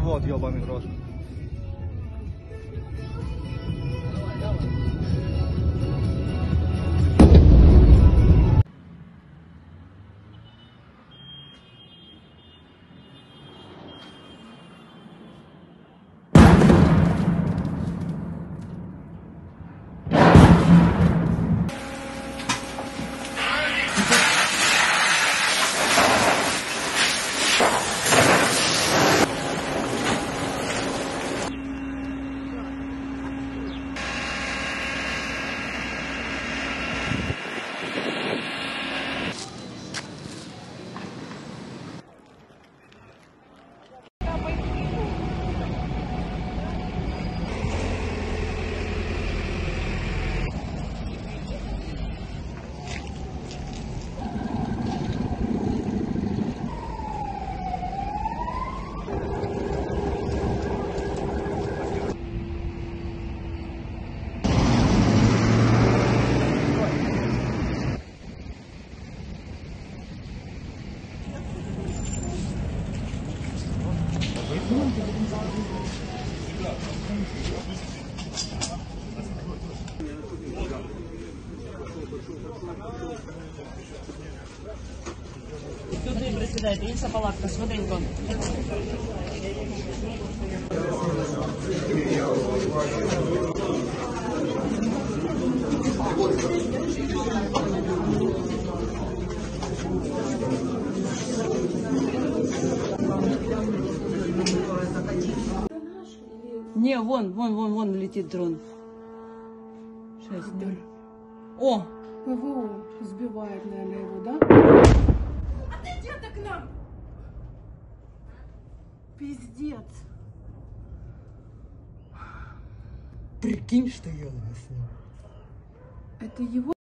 завод, ёбаный в рот. Смотри, председатель, есть палатка, смотри, вон. Не, вон летит дрон. 6-0. О! Ого, сбивает, наверное, его, да? Отойди от окна! Пиздец! Прикинь, что я у нас с ним. Это его?